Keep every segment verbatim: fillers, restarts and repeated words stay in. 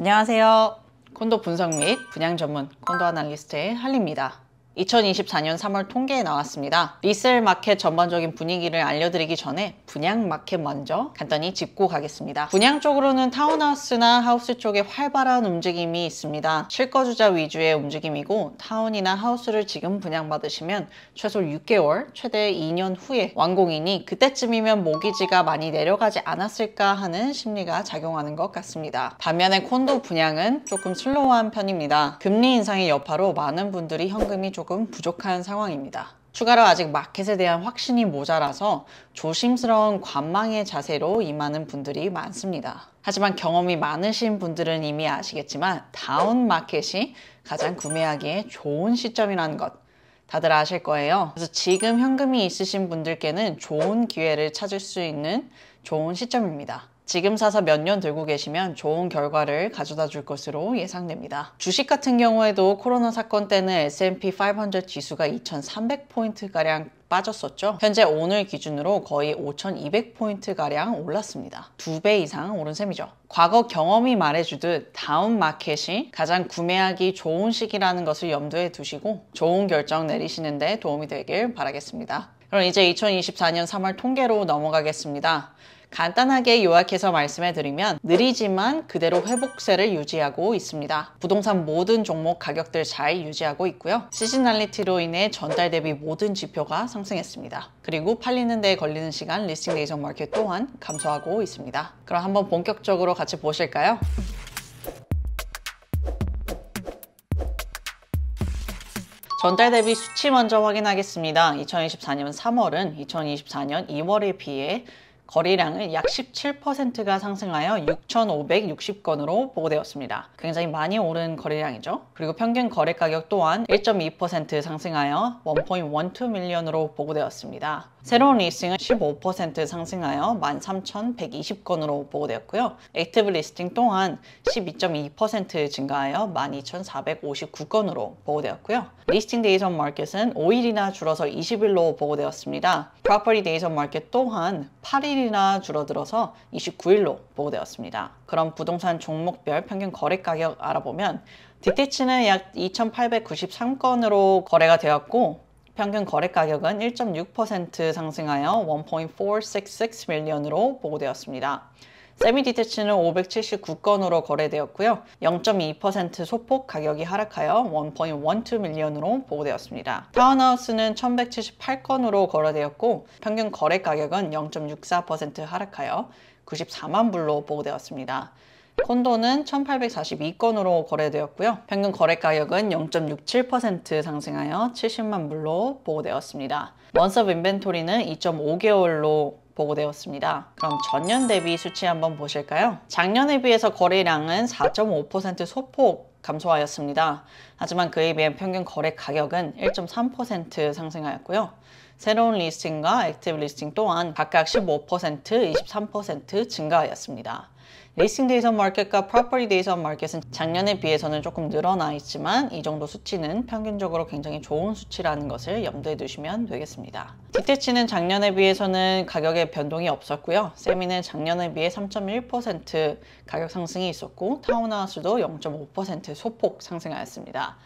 안녕하세요. 콘도 분석 및 분양 전문 콘도 아날리스트의 한리입니다. 이천이십사년 삼월 통계에 나왔습니다. 리셀 마켓 전반적인 분위기를 알려드리기 전에 분양 마켓 먼저 간단히 짚고 가겠습니다. 분양 쪽으로는 타운하우스나 하우스 쪽에 활발한 움직임이 있습니다. 실거주자 위주의 움직임이고 타운이나 하우스를 지금 분양받으시면 최소 육개월, 최대 이년 후에 완공이니 그때쯤이면 모기지가 많이 내려가지 않았을까 하는 심리가 작용하는 것 같습니다. 반면에 콘도 분양은 조금 슬로우한 편입니다. 금리 인상의 여파로 많은 분들이 현금이 조금 조금 부족한 상황입니다. 추가로 아직 마켓에 대한 확신이 모자라서 조심스러운 관망의 자세로 임하는 분들이 많습니다. 하지만 경험이 많으신 분들은 이미 아시겠지만 다운 마켓이 가장 구매하기에 좋은 시점이라는 것 다들 아실 거예요. 그래서 지금 현금이 있으신 분들께는 좋은 기회를 찾을 수 있는 좋은 시점입니다. 지금 사서 몇 년 들고 계시면 좋은 결과를 가져다 줄 것으로 예상됩니다. 주식 같은 경우에도 코로나 사건 때는 에스 앤 피 파이브 헌드레드 지수가 이천삼백 포인트가량 빠졌었죠. 현재 오늘 기준으로 거의 오천이백 포인트가량 올랐습니다. 두 배 이상 오른 셈이죠. 과거 경험이 말해주듯 다운 마켓이 가장 구매하기 좋은 시기라는 것을 염두에 두시고 좋은 결정 내리시는 데 도움이 되길 바라겠습니다. 그럼 이제 이천이십사년 삼월 통계로 넘어가겠습니다. 간단하게 요약해서 말씀해 드리면 느리지만 그대로 회복세를 유지하고 있습니다. 부동산 모든 종목 가격들 잘 유지하고 있고요. 시즈널리티로 인해 전달 대비 모든 지표가 상승했습니다. 그리고 팔리는 데에 걸리는 시간, 리스팅 데이 전 마켓 또한 감소하고 있습니다. 그럼 한번 본격적으로 같이 보실까요? 전달 대비 수치 먼저 확인하겠습니다. 이천이십사년 삼월은 이천이십사년 이월에 비해 거래량은 약 십칠 퍼센트가 상승하여 육천오백육십 건으로 보고되었습니다. 굉장히 많이 오른 거래량이죠. 그리고 평균 거래 가격 또한 일 점 이 퍼센트 상승하여 일 점 일이 밀리언으로 보고되었습니다. 새로운 리스팅은 십오 퍼센트 상승하여 만 삼천백이십 건으로 보고되었고요. 액티브 리스팅 또한 십이 점 이 퍼센트 증가하여 만 이천사백오십구 건으로 보고되었고요. 리스팅 데이즈 온 마켓은 오일이나 줄어서 이십일로 보고되었습니다. 프로퍼티 데이즈 온 마켓 또한 팔일이나 줄어들어서 이십구일로 보고되었습니다. 그럼 부동산 종목별 평균 거래 가격 알아보면 디테치는 약 이천팔백구십삼 건으로 거래가 되었고 평균 거래 가격은 일 점 육 퍼센트 상승하여 일 점 사육육 밀리언으로 보고되었습니다. 세미 디테치는 오백칠십구 건으로 거래되었고요. 영 점 이 퍼센트 소폭 가격이 하락하여 일 점 일이 밀리언으로 보고되었습니다. 타운하우스는 천백칠십팔 건으로 거래되었고 평균 거래 가격은 영 점 육사 퍼센트 하락하여 구십사만 불로 보고되었습니다. 콘도는 천팔백사십이 건으로 거래되었고요. 평균 거래 가격은 영 점 육칠 퍼센트 상승하여 칠십만 불로 보고되었습니다. 원섭 인벤토리는 이 점 오 개월로 보고되었습니다. 그럼 전년 대비 수치 한번 보실까요? 작년에 비해서 거래량은 사 점 오 퍼센트 소폭 감소하였습니다. 하지만 그에 비해 평균 거래 가격은 일 점 삼 퍼센트 상승하였고요. 새로운 리스팅과 액티브 리스팅 또한 각각 십오 퍼센트, 이십삼 퍼센트 증가하였습니다. 리스팅 데이즈 온 마켓과 프로퍼티 데이즈 온 마켓은 작년에 비해서는 조금 늘어나 있지만 이 정도 수치는 평균적으로 굉장히 좋은 수치라는 것을 염두에 두시면 되겠습니다. 디테치는 작년에 비해서는 가격의 변동이 없었고요. 세미는 작년에 비해 삼 점 일 퍼센트 가격 상승이 있었고 타운하우스도 영 점 오 퍼센트 소폭 상승하였습니다.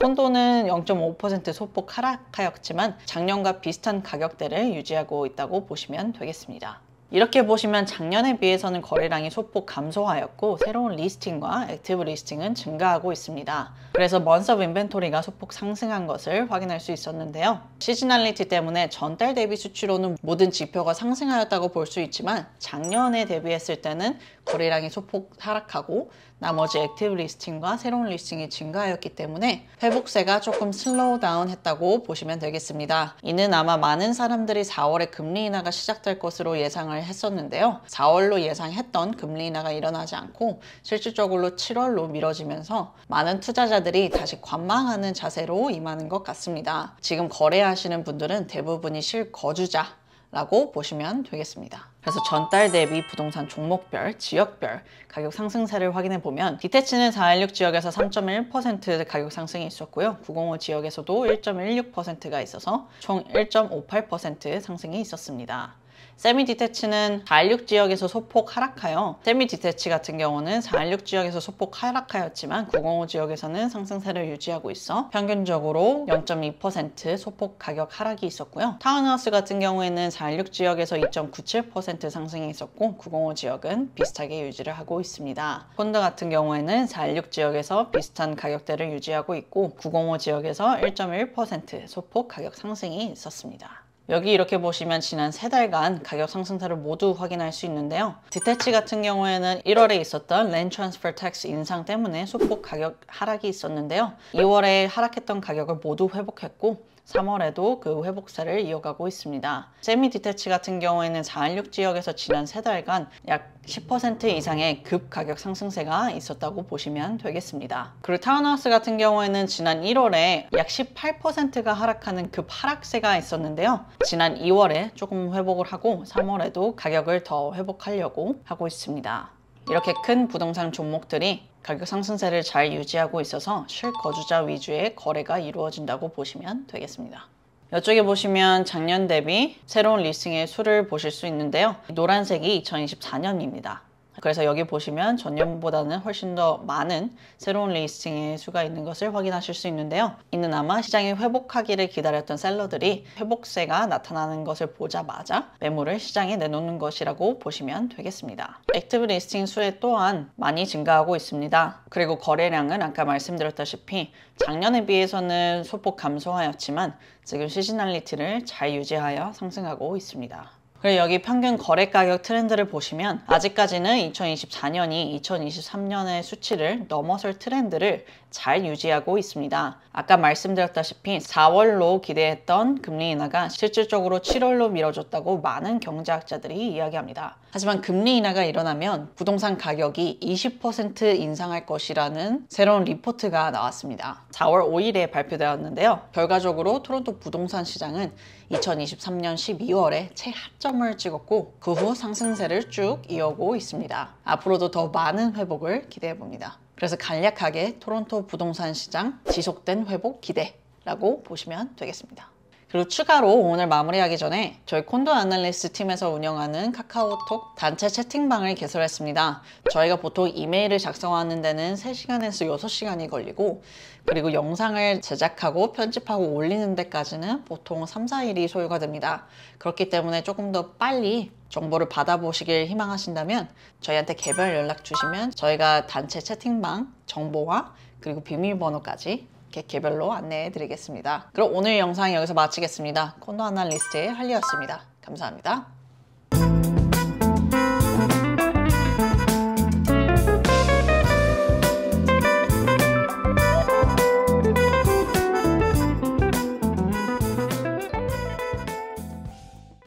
콘도는 영 점 오 퍼센트 소폭 하락하였지만 작년과 비슷한 가격대를 유지하고 있다고 보시면 되겠습니다. 이렇게 보시면 작년에 비해서는 거래량이 소폭 감소하였고 새로운 리스팅과 액티브 리스팅은 증가하고 있습니다. 그래서 먼섭 인벤토리가 소폭 상승한 것을 확인할 수 있었는데요. 시즈널리티 때문에 전달 대비 수치로는 모든 지표가 상승하였다고 볼 수 있지만 작년에 대비했을 때는 거래량이 소폭 하락하고 나머지 액티브 리스팅과 새로운 리스팅이 증가하였기 때문에 회복세가 조금 슬로우 다운 했다고 보시면 되겠습니다. 이는 아마 많은 사람들이 사월에 금리 인하가 시작될 것으로 예상을 했었는데요. 사월로 예상했던 금리 인하가 일어나지 않고 실질적으로 칠월로 미뤄지면서 많은 투자자들이 다시 관망하는 자세로 임하는 것 같습니다. 지금 거래하시는 분들은 대부분이 실거주자 라고 보시면 되겠습니다. 그래서 전달 대비 부동산 종목별, 지역별 가격 상승세를 확인해 보면 디테치는 사백십육 지역에서 삼 점 일 퍼센트 가격 상승이 있었고요. 구백오 지역에서도 일 점 일육 퍼센트가 있어서 총 일 점 오팔 퍼센트 상승이 있었습니다. 세미디테치는 사백십육 지역에서 소폭 하락하여 세미디테치 같은 경우는 사백십육 지역에서 소폭 하락하였지만 구백오 지역에서는 상승세를 유지하고 있어 평균적으로 영 점 이 퍼센트 소폭 가격 하락이 있었고요. 타운하우스 같은 경우에는 사백십육 지역에서 이 점 구칠 퍼센트 상승이 있었고 구백오 지역은 비슷하게 유지를 하고 있습니다. 콘도 같은 경우에는 사백십육 지역에서 비슷한 가격대를 유지하고 있고 구백오 지역에서 일 점 일 퍼센트 소폭 가격 상승이 있었습니다. 여기 이렇게 보시면 지난 세 달간 가격 상승세를 모두 확인할 수 있는데요. 디테치 같은 경우에는 일월에 있었던 Land Transfer Tax 인상 때문에 소폭 가격 하락이 있었는데요. 이월에 하락했던 가격을 모두 회복했고 삼월에도 그 회복세를 이어가고 있습니다. 세미 디테치 같은 경우에는 사백십육 지역에서 지난 세 달간 약 십 퍼센트 이상의 급 가격 상승세가 있었다고 보시면 되겠습니다. 그리고 타운하우스 같은 경우에는 지난 일월에 약 십팔 퍼센트가 하락하는 급 하락세가 있었는데요. 지난 이월에 조금 회복을 하고 삼월에도 가격을 더 회복하려고 하고 있습니다. 이렇게 큰 부동산 종목들이 가격 상승세를 잘 유지하고 있어서 실거주자 위주의 거래가 이루어진다고 보시면 되겠습니다. 이쪽에 보시면 작년 대비 새로운 리스팅의 수를 보실 수 있는데요. 노란색이 이천이십사 년입니다. 그래서 여기 보시면 전년보다는 훨씬 더 많은 새로운 리스팅의 수가 있는 것을 확인하실 수 있는데요. 이는 아마 시장이 회복하기를 기다렸던 셀러들이 회복세가 나타나는 것을 보자마자 매물을 시장에 내놓는 것이라고 보시면 되겠습니다. 액티브 리스팅 수에 또한 많이 증가하고 있습니다. 그리고 거래량은 아까 말씀드렸다시피 작년에 비해서는 소폭 감소하였지만 지금 시즈널리티를 잘 유지하여 상승하고 있습니다. 그리고 여기 평균 거래 가격 트렌드를 보시면 아직까지는 이천이십사 년이 이천이십삼 년의 수치를 넘어설 트렌드를 잘 유지하고 있습니다. 아까 말씀드렸다시피 사월로 기대했던 금리 인하가 실질적으로 칠월로 미뤄졌다고 많은 경제학자들이 이야기합니다. 하지만 금리 인하가 일어나면 부동산 가격이 이십 퍼센트 인상할 것이라는 새로운 리포트가 나왔습니다. 사월 오일에 발표되었는데요. 결과적으로 토론토 부동산 시장은 이천이십삼 년 십이월에 최하점을 찍었고 그 후 상승세를 쭉 이어오고 있습니다. 앞으로도 더 많은 회복을 기대해봅니다. 그래서 간략하게 토론토 부동산 시장 지속된 회복 기대라고 보시면 되겠습니다. 그리고 추가로 오늘 마무리하기 전에 저희 콘도 애널리스트 팀에서 운영하는 카카오톡 단체 채팅방을 개설했습니다. 저희가 보통 이메일을 작성하는 데는 세 시간에서 여섯 시간이 걸리고 그리고 영상을 제작하고 편집하고 올리는 데까지는 보통 삼, 사일이 소요가 됩니다. 그렇기 때문에 조금 더 빨리 정보를 받아보시길 희망하신다면 저희한테 개별 연락 주시면 저희가 단체 채팅방 정보와 그리고 비밀번호까지 이렇게 개별로 안내해 드리겠습니다. 그럼 오늘 영상 여기서 마치겠습니다. 콘도 애널리스트의 한리였습니다. 감사합니다.